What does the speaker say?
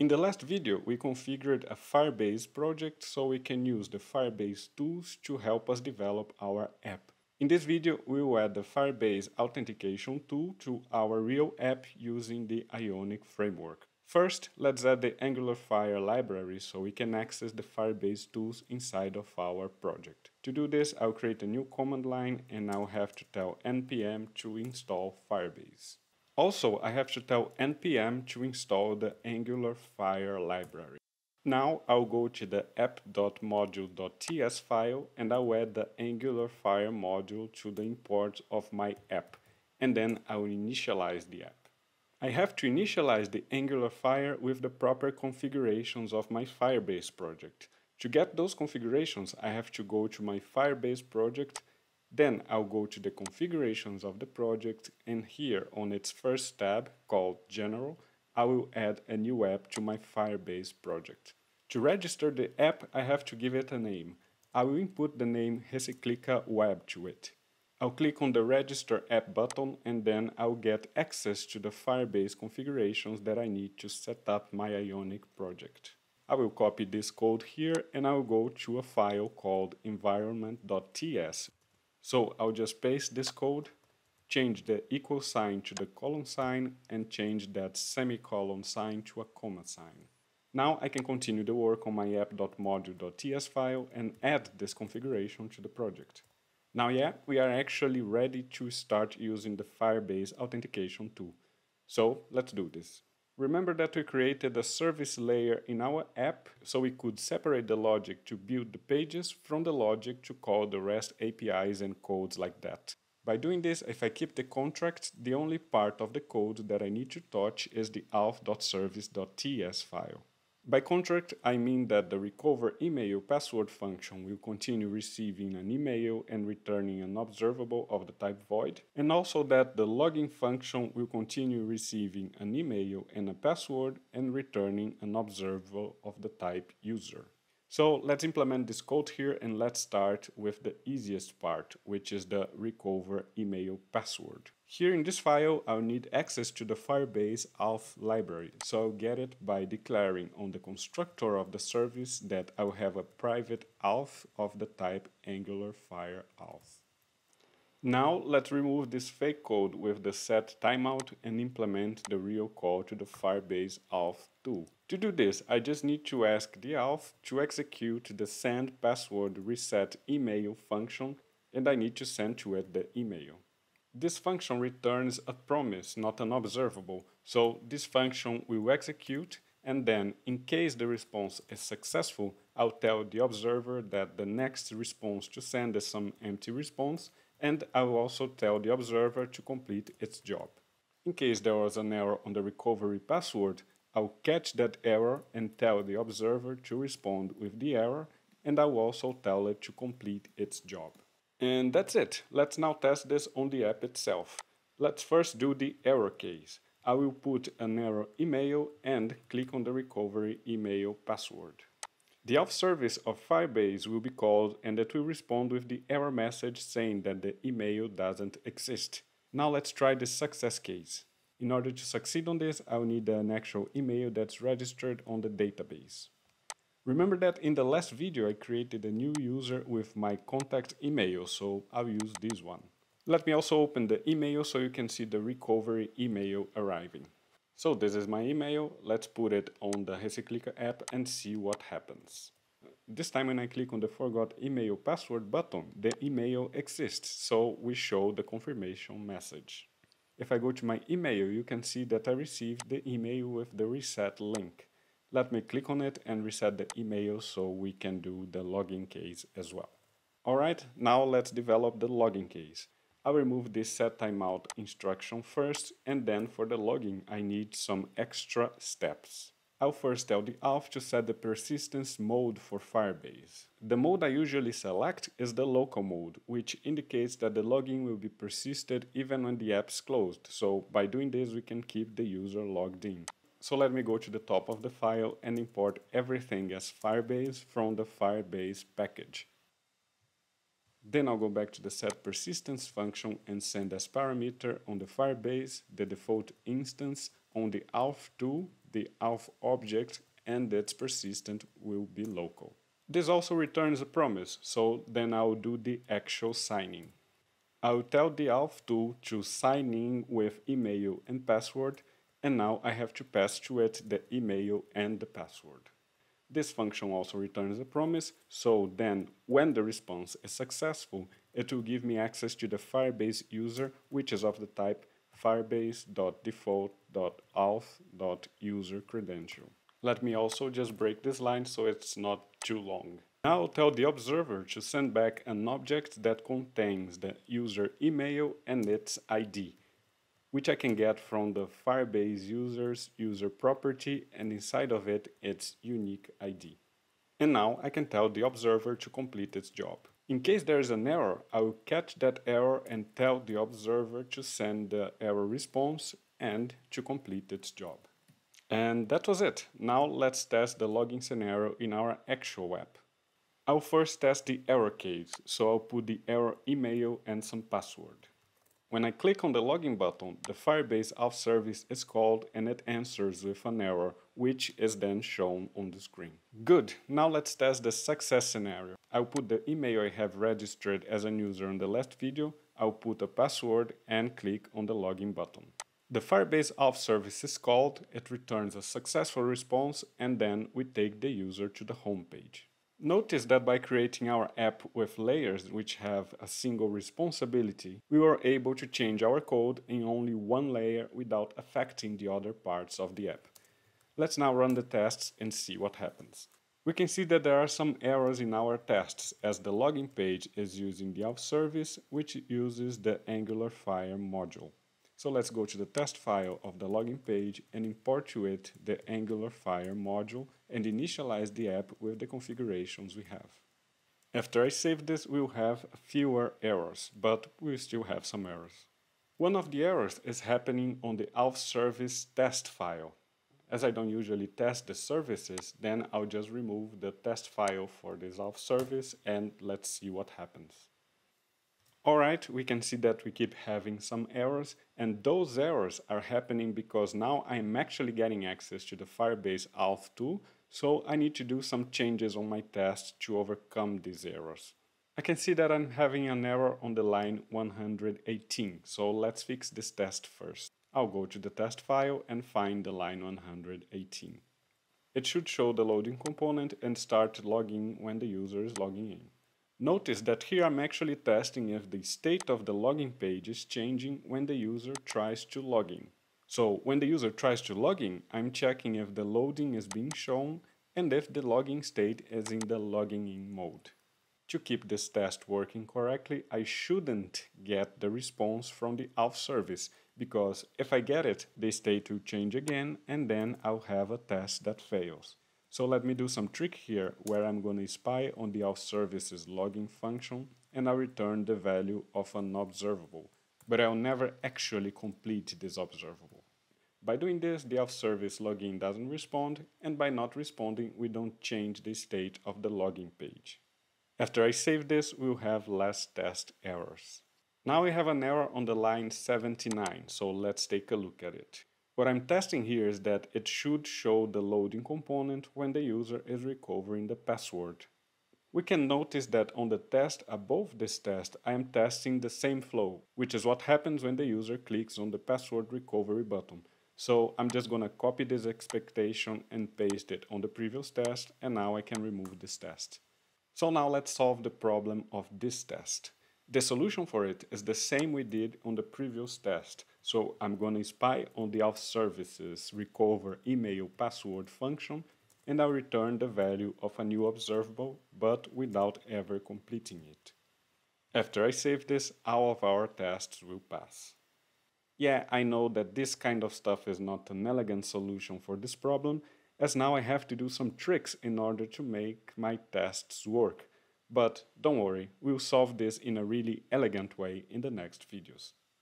In the last video, we configured a Firebase project so we can use the Firebase tools to help us develop our app. In this video, we will add the Firebase authentication tool to our real app using the Ionic framework. First, let's add the Angular Fire library so we can access the Firebase tools inside of our project. To do this, I'll create a new command line and I'll have to tell npm to install Firebase. Also, I have to tell npm to install the Angular Fire library. Now I'll go to the app.module.ts file and I'll add the Angular Fire module to the import of my app, and then I'll initialize the app. I have to initialize the Angular Fire with the proper configurations of my Firebase project. To get those configurations, I have to go to my Firebase project, then I'll go to the configurations of the project, and here on its first tab called General, I will add a new app to my Firebase project. To register the app, I have to give it a name. I will input the name Reciclica Web to it. I'll click on the Register App button and then I'll get access to the Firebase configurations that I need to set up my Ionic project. I will copy this code here and I'll go to a file called environment.ts. So I'll just paste this code, change the equal sign to the colon sign, and change that semicolon sign to a comma sign. Now I can continue the work on my app.module.ts file and add this configuration to the project. Now we are actually ready to start using the Firebase authentication tool. So let's do this. Remember that we created a service layer in our app so we could separate the logic to build the pages from the logic to call the REST APIs and codes like that. By doing this, if I keep the contract, the only part of the code that I need to touch is the auth.service.ts file. By contract, I mean that the recover email password function will continue receiving an email and returning an observable of the type void, and also that the login function will continue receiving an email and a password and returning an observable of the type user. So let's implement this code here and let's start with the easiest part, which is the recover email password. Here in this file, I'll need access to the Firebase auth library, so I'll get it by declaring on the constructor of the service that I'll have a private auth of the type AngularFireAuth. Now let's remove this fake code with the set timeout and implement the real call to the Firebase auth tool. To do this, I just need to ask the auth to execute the sendPasswordResetEmail function, and I need to send to it the email. This function returns a promise, not an observable, so this function will execute, and then in case the response is successful, I'll tell the observer that the next response to send is some empty response, and I'll also tell the observer to complete its job. In case there was an error on the recovery password, I'll catch that error and tell the observer to respond with the error, and I'll also tell it to complete its job. And that's it. Let's now test this on the app itself. Let's first do the error case. I will put an error email and click on the recovery email password. The auth service of Firebase will be called and it will respond with the error message saying that the email doesn't exist. Now let's try the success case. In order to succeed on this, I'll need an actual email that's registered on the database. Remember that in the last video I created a new user with my contact email, so I'll use this one. Let me also open the email so you can see the recovery email arriving. So this is my email, let's put it on the Reciclica app and see what happens. This time when I click on the Forgot Email Password button, the email exists, so we show the confirmation message. If I go to my email, you can see that I received the email with the reset link. Let me click on it and reset the email so we can do the login case as well. Alright, now let's develop the login case. I'll remove this set timeout instruction first, and then for the login I need some extra steps. I'll first tell the auth to set the persistence mode for Firebase. The mode I usually select is the local mode, which indicates that the login will be persisted even when the app's closed, so by doing this we can keep the user logged in. So let me go to the top of the file and import everything as Firebase from the Firebase package. Then I'll go back to the set persistence function and send as parameter on the Firebase, the default instance, on the auth tool, the auth object and that's persistent will be local. This also returns a promise, so then I'll do the actual signing. I'll tell the auth tool to sign in with email and password, and now I have to pass to it the email and the password. This function also returns a promise, so then when the response is successful, it will give me access to the Firebase user, which is of the type firebase.default.auth.userCredential. Let me also just break this line so it's not too long. Now I'll tell the observer to send back an object that contains the user email and its ID, which I can get from the Firebase user's user property, and inside of it, its unique ID. And now I can tell the observer to complete its job. In case there is an error, I will catch that error and tell the observer to send the error response and to complete its job. And that was it. Now let's test the login scenario in our actual app. I'll first test the error case, so I'll put the error email and some password. When I click on the login button, the Firebase auth service is called and it answers with an error, which is then shown on the screen. Good, now let's test the success scenario. I'll put the email I have registered as a user in the last video, I'll put a password and click on the login button. The Firebase auth service is called, it returns a successful response, and then we take the user to the home page. Notice that by creating our app with layers which have a single responsibility, we were able to change our code in only one layer without affecting the other parts of the app. Let's now run the tests and see what happens. We can see that there are some errors in our tests, as the login page is using the auth service, which uses the Angular Fire module. So let's go to the test file of the login page and import to it the Angular Fire module and initialize the app with the configurations we have. After I save this, we'll have fewer errors, but we'll still have some errors. One of the errors is happening on the auth service test file. As I don't usually test the services, then I'll just remove the test file for this auth service and let's see what happens. Alright, we can see that we keep having some errors, and those errors are happening because now I'm actually getting access to the Firebase auth tool, so I need to do some changes on my test to overcome these errors. I can see that I'm having an error on the line 118, so let's fix this test first. I'll go to the test file and find the line 118. It should show the loading component and start logging when the user is logging in. Notice that here I'm actually testing if the state of the login page is changing when the user tries to log in. So when the user tries to log in, I'm checking if the loading is being shown and if the login state is in the logging in mode. To keep this test working correctly, I shouldn't get the response from the auth service, because if I get it, the state will change again and then I'll have a test that fails. So let me do some trick here, where I'm going to spy on the auth service's login function and I'll return the value of an observable, but I'll never actually complete this observable. By doing this, the auth service login doesn't respond, and by not responding, we don't change the state of the login page. After I save this, we'll have less test errors. Now we have an error on the line 79, so let's take a look at it. What I'm testing here is that it should show the loading component when the user is recovering the password. We can notice that on the test above this test, I am testing the same flow, which is what happens when the user clicks on the password recovery button. So I'm just gonna copy this expectation and paste it on the previous test, and now I can remove this test. So now let's solve the problem of this test. The solution for it is the same we did on the previous test. So I'm going to spy on the auth services recover email password function, and I'll return the value of a new observable, but without ever completing it. After I save this, all of our tests will pass. Yeah, I know that this kind of stuff is not an elegant solution for this problem, as now I have to do some tricks in order to make my tests work. But don't worry, we'll solve this in a really elegant way in the next videos.